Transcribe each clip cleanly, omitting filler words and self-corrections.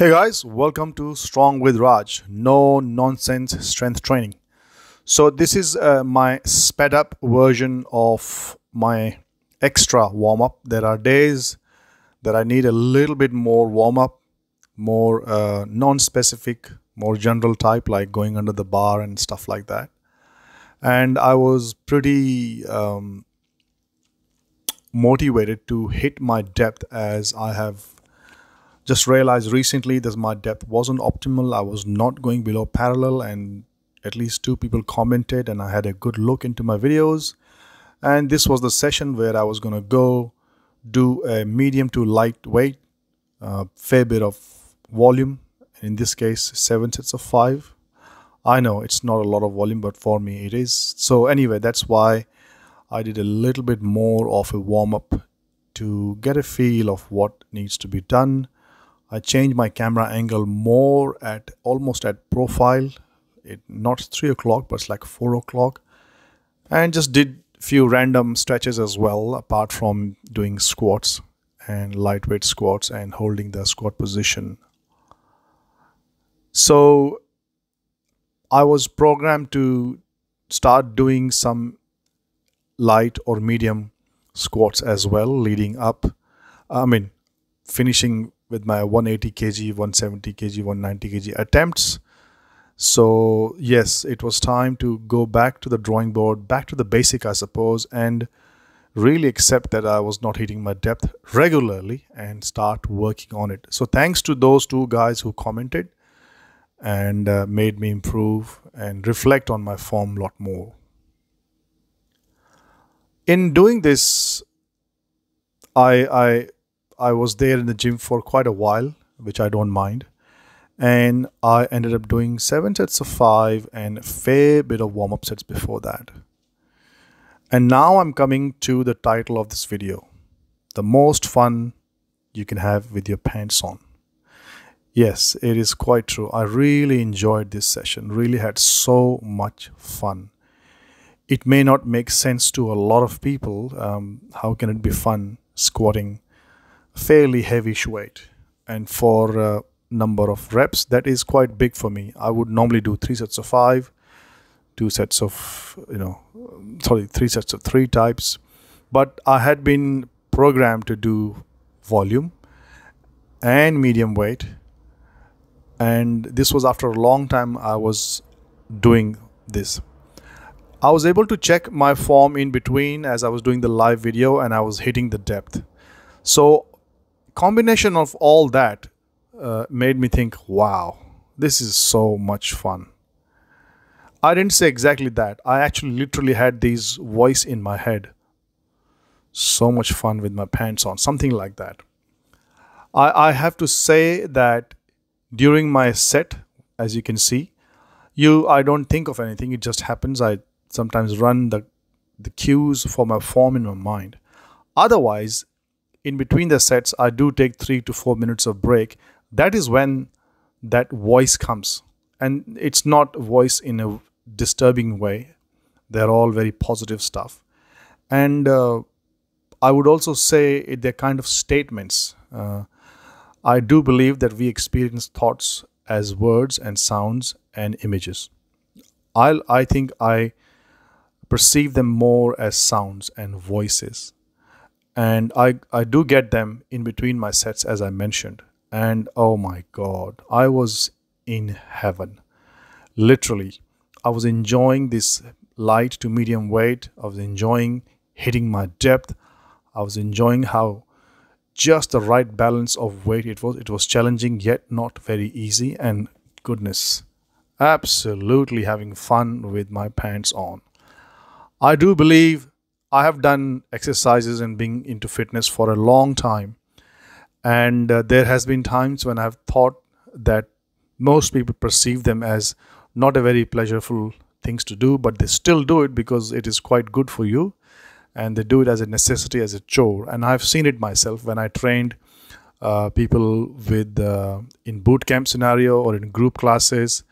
Hey guys, welcome to Strong with Raj, no nonsense strength training. So this is my sped up version of my extra warm up. There are days that I need a little bit more warm up, more non-specific, more general type, like going under the bar and stuff like that. And I was pretty motivated to hit my depth, as I have just realized recently that my depth wasn't optimal. I was not going below parallel, and at least two people commented, and I had a good look into my videos. And this was the session where I was going to go do a medium to light weight, fair bit of volume, in this case 7 sets of 5. I know it's not a lot of volume, but for me it is. So anyway, that's why I did a little bit more of a warm-up to get a feel of what needs to be done. I changed my camera angle more at almost at profile. It not 3 o'clock, but it's like 4 o'clock, and just did few random stretches as well, apart from doing squats and lightweight squats and holding the squat position. So I was programmed to start doing some light or medium squats as well, leading up, finishing with my 180 kg, 170 kg, 190 kg attempts. So yes, it was time to go back to the drawing board, back to the basic, I suppose, and really accept that I was not hitting my depth regularly and start working on it. So thanks to those two guys who commented and made me improve and reflect on my form a lot more. In doing this, I was there in the gym for quite a while, which I don't mind. And I ended up doing 7 sets of 5 and a fair bit of warm-up sets before that. And now I'm coming to the title of this video: the most fun you can have with your pants on. Yes, it is quite true. I really enjoyed this session, really had so much fun. It may not make sense to a lot of people. How can it be fun squatting fairly heavy weight, and for a number of reps that is quite big for me? I would normally do 3 sets of 5, 3 sets of 3 types, but I had been programmed to do volume and medium weight, and this was after a long time I was doing this. I was able to check my form in between as I was doing the live video, and I was hitting the depth. So combination of all that made me think, wow, this is so much fun. I didn't say exactly that. I actually literally had this voice in my head: so much fun with my pants on, something like that. I have to say that during my set, as you can see, I don't think of anything. It just happens. I sometimes run the cues for my form in my mind. Otherwise, in between the sets, I do take 3 to 4 minutes of break. That is when that voice comes. And it's not voice in a disturbing way. They're all very positive stuff. And I would also say they're kind of statements. I do believe that we experience thoughts as words and sounds and images. I think I perceive them more as sounds and voices. And I do get them in between my sets, as I mentioned. And oh my God, I was in heaven. Literally, I was enjoying this light to medium weight. I was enjoying hitting my depth. I was enjoying how just the right balance of weight it was. It was challenging, yet not very easy. And goodness, absolutely having fun with my pants on. I do believe I have done exercises and being into fitness for a long time, and there has been times when I've thought that most people perceive them as not a very pleasurable things to do, but they still do it because it is quite good for you, and they do it as a necessity, as a chore. And I've seen it myself when I trained people with in boot camp scenario or in group classes,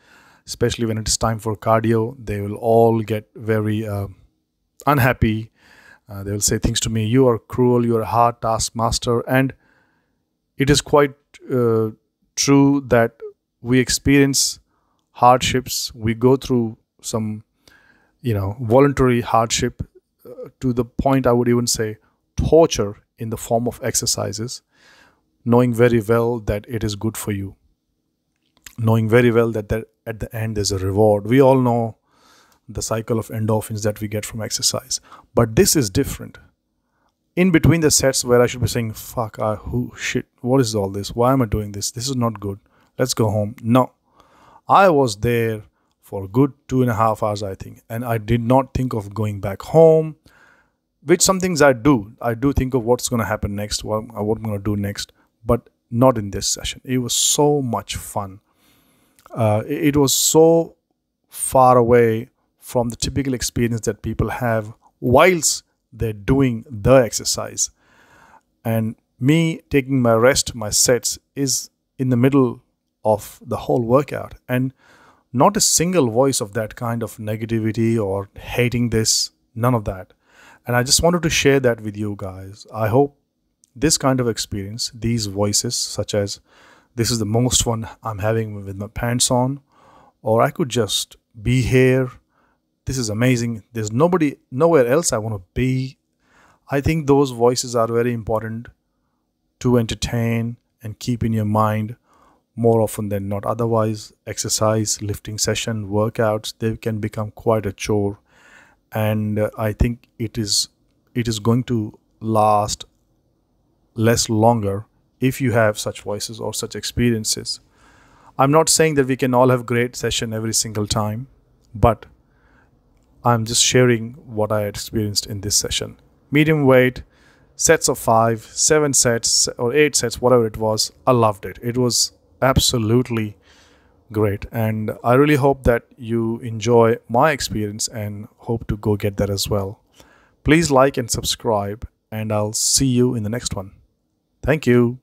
especially when it's time for cardio. They will all get very unhappy. They will say things to me: you are cruel, you are a hard taskmaster. And it is quite true that we experience hardships, we go through some, voluntary hardship, to the point I would even say torture in the form of exercises, knowing very well that it is good for you, knowing very well that at the end there's a reward. We all know the cycle of endorphins that we get from exercise, but this is different. In between the sets where I should be saying, what is all this? Why am I doing this? This is not good. Let's go home. No, I was there for a good 2.5 hours, I think. And I did not think of going back home, which some things I do. I do think of what's going to happen next, what I'm going to do next, but not in this session. It was so much fun. It was so far away from the typical experience that people have whilst they're doing the exercise. And me taking my rest, my sets, is in the middle of the whole workout. And not a single voice of that kind of negativity or hating this, none of that. And I just wanted to share that with you guys. I hope this kind of experience, these voices, such as this is the most fun I'm having with my pants on, or I could just be here, this is amazing, there's nowhere else I want to be. I think those voices are very important to entertain and keep in your mind more often than not. Otherwise, exercise, lifting session, workouts, they can become quite a chore. And I think it is going to last less longer if you have such voices or such experiences. I'm not saying that we can all have great session every single time, but I'm just sharing what I experienced in this session. Medium weight, sets of 5, 7 sets or 8 sets, whatever it was, I loved it. It was absolutely great. And I really hope that you enjoy my experience and hope to go get that as well. Please like and subscribe, and I'll see you in the next one. Thank you.